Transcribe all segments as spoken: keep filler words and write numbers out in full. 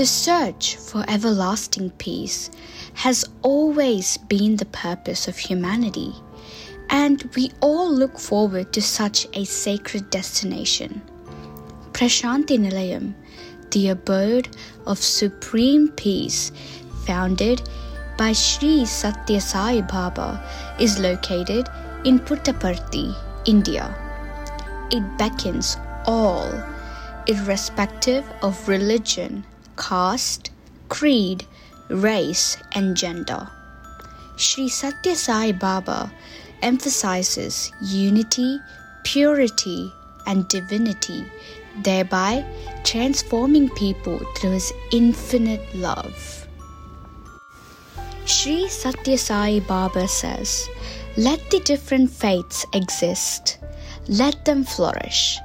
The search for everlasting peace has always been the purpose of humanity, and we all look forward to such a sacred destination. Prasanthi Nilayam, the abode of supreme peace, founded by Sri Sathya Sai Baba, is located in Puttaparthi, India. It beckons all, irrespective of religion, caste, creed, race, and gender. Sri Sathya Sai Baba emphasizes unity, purity, and divinity, thereby transforming people through his infinite love. Sri Sathya Sai Baba says, "Let the different faiths exist, let them flourish,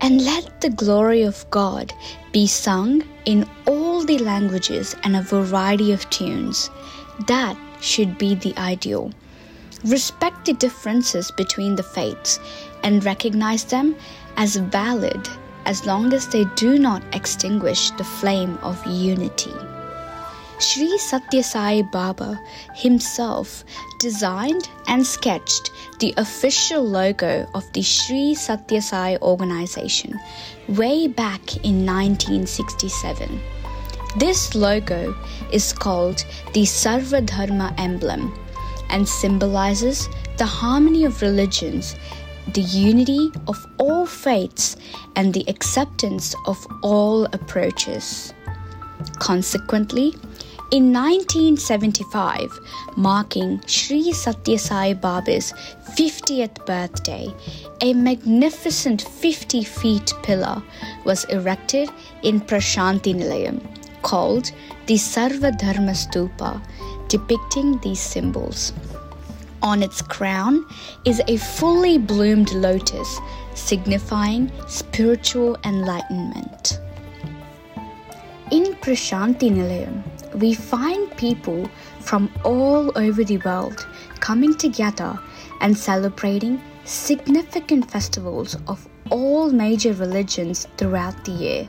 and let the glory of God be sung in all the languages and a variety of tunes. That should be the ideal. Respect the differences between the faiths and recognize them as valid as long as they do not extinguish the flame of unity." Sri Sathya Sai Baba himself designed and sketched the official logo of the Sri Sathya Sai organization way back in nineteen sixty-seven. This logo is called the Sarva Dharma emblem and symbolizes the harmony of religions, the unity of all faiths, and the acceptance of all approaches. Consequently, in nineteen seventy-five, marking Sri Sathya Sai Baba's fiftieth birthday, a magnificent fifty feet pillar was erected in Prasanthi Nilayam, called the Sarva Dharma Stupa, depicting these symbols. On its crown is a fully bloomed lotus, signifying spiritual enlightenment. In Prasanthi Nilayam, we find people from all over the world coming together and celebrating significant festivals of all major religions throughout the year,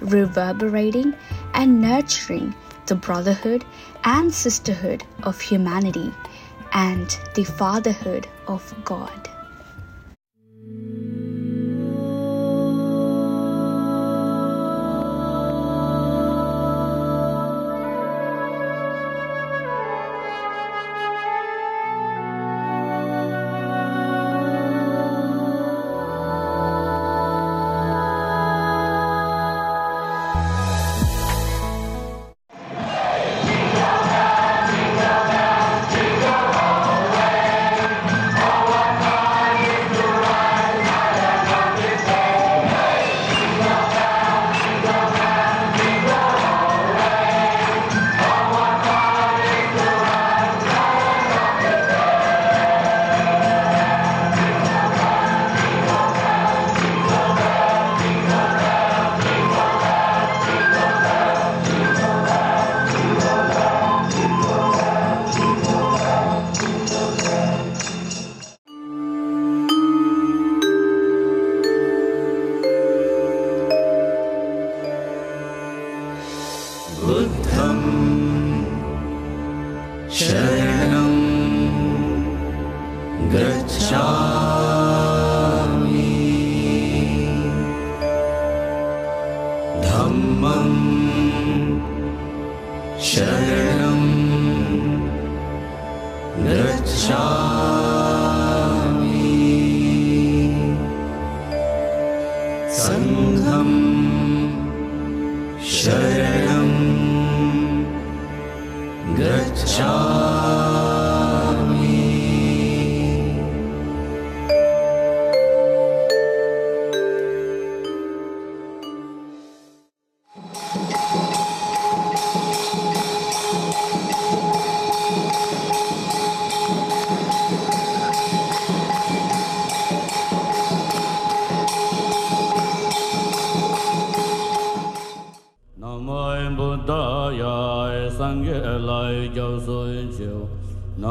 reverberating and nurturing the brotherhood and sisterhood of humanity and the fatherhood of God.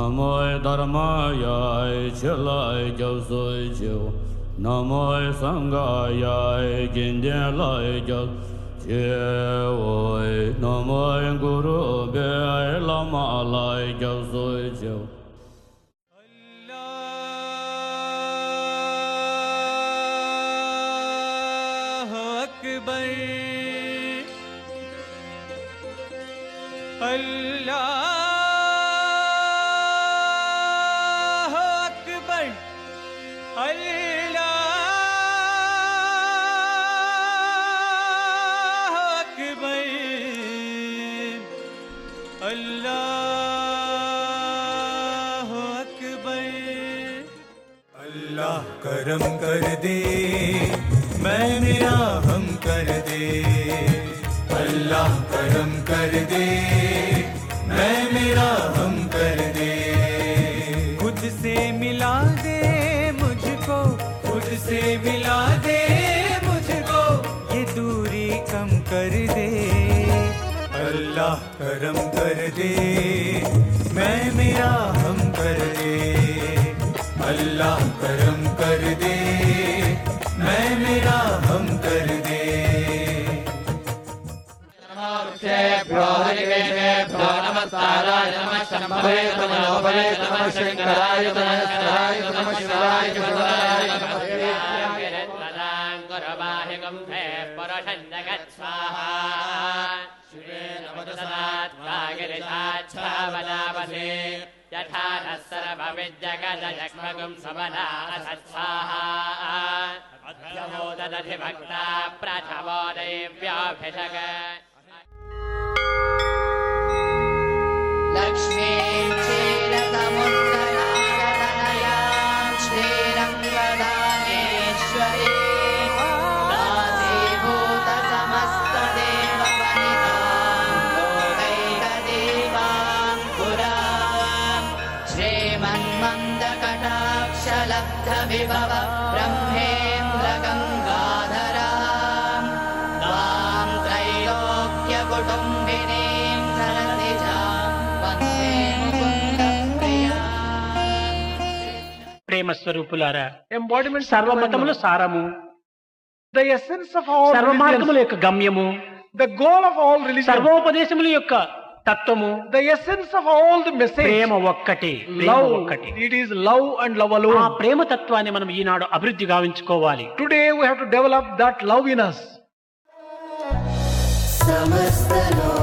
Namo Dharmaya Chilai Jau Sui Chiu Namo Sanghaya Gindya Lai Jau oi namo guru be lama lai gao soi chao Allahu Akbar Allah करम कर दे मैं मेरा हम कर दे अल्लाह करम कर दे मैं मेरा हम कर दे खुद से मिला दे मुझको खुद से मिला दे मुझको ये दूरी कम कर दे अल्लाह करम कर दे मैं मेरा हम कर दे अल्लाह करम कर दे मैं मेरा हम कर दे नमस्ते ब्रह्मदेवे नमस्ताराय नमः शंभवे नमोभवे नमः शंकराय नमः शिवाय नमः शिवाय शिवाय नमः वेदांग करवाहे गंधे परशं जगत स्वाहा Shri नमोदसात भागीरथाच्छ वदावसे Yathanas sarva vidyagada yakmagum samana asatsaha Adhyamodadadhi bhakta prathavodayivya bhitaga Lakshmi chirata muttarada danayam shriram pradaneshwari Vibhava Brahmendra Gangadhara Dvam Trailokya Kutumbinim Saratijam Vande Mukundam Priyam Prema Swarupulara Embodiment Sarva Mathamulu Saramu The essence of all Sarva Mathamulu Yokka Gamyamu The goal of all religions Sarvopadesamulu Yokka Tattvamu The essence of all the message Prema Okkate Love It is love and love alone Aa Prema Tattvaanni Manam Eenadu Abhruddhi Gavinchukovali Today we have to develop that love in us Samastalo